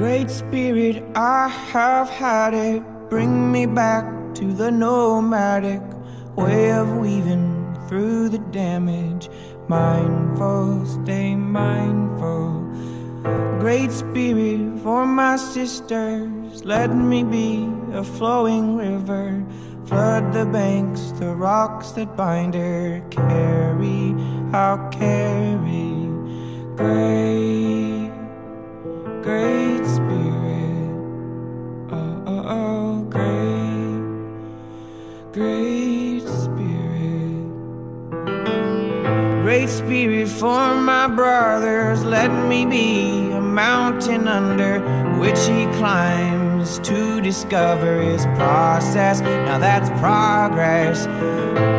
Great Spirit, I have had it. Bring me back to the nomadic way of weaving through the damage. Mindful, stay mindful. Great Spirit, for my sisters, let me be a flowing river. Flood the banks, the rocks that bind her. Carry, I'll carry. Great, Great Spirit, oh, oh, oh. Great, Great Spirit. Great Spirit, for my brothers, let me be a mountain under which he climbs to discover his process. Now that's progress.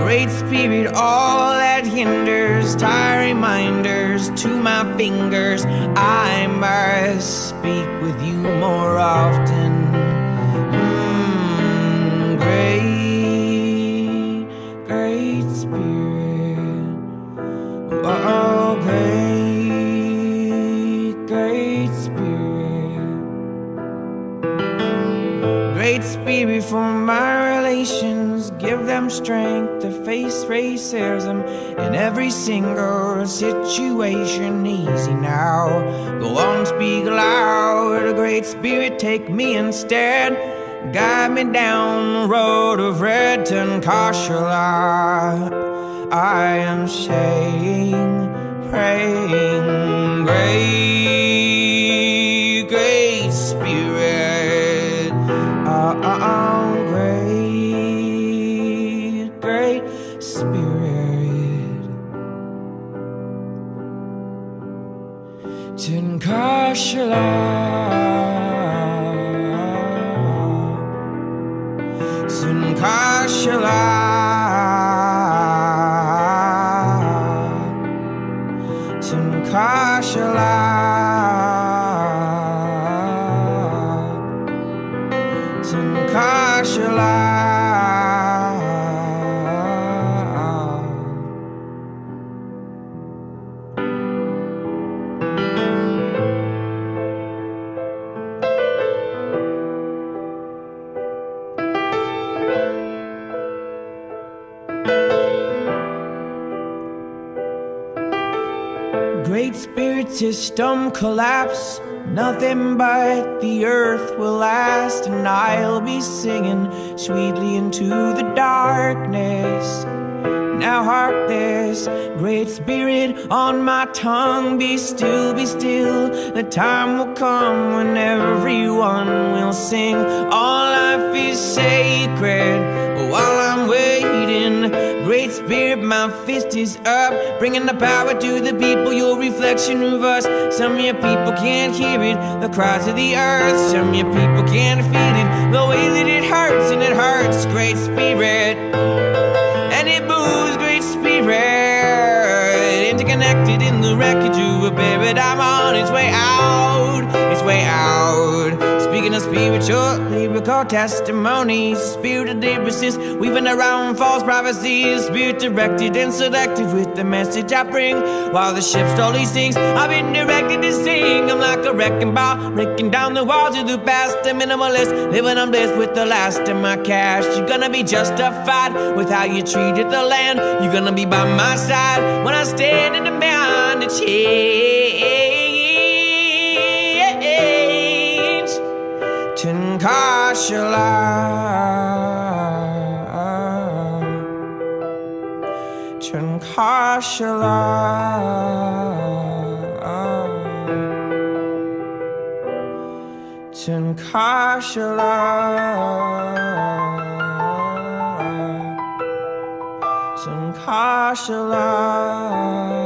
Great Spirit, all that hinders, tie reminders to my fingers. I must speak with you more often. Great, Great Spirit, oh, Great, Great Spirit. Great Spirit, for my relations, give them strength to face racism in every single situation. Easy now, go on, speak loud. Great Spirit, take me instead. Guide me down the road of red and Kashala. I am saying, praying. Great, Great Spirit, oh, Great, Great Spirit. Tin Kashala, Tin Kashala, Tin Kashala, Tin Kashala. Great Spirit, system collapse. Nothing but the earth will last, and I'll be singing sweetly into the darkness. Now hark this, Great Spirit, on my tongue. Be still, be still. The time will come when everyone will sing. All life is sacred. While I'm waiting, Great Spirit, my fist is up, bringing the power to the people, your reflection of us. Some of your people can't hear it, the cries of the earth. Some of your people can't feel it, the way that it hurts, and it hurts. Great Spirit, and it moves. Great Spirit, interconnected in the wreckage of a paradigm on its way out, its way out. Speaking of spiritual, lyrical testimonies, spirit of lyricists, weaving around false prophecies, spirit directed and selective with the message I bring. While the ship slowly sinks, I've been directed to sing. I'm like a wrecking ball, breaking down the walls of the past. A minimalist, living on bliss with the last of my cash. You're gonna be justified with how you treated the land. You're gonna be by my side when I stand in the mountain to cheer. Tin Kashala, Tin Kashala, Tin Kashala, Tin Kashala.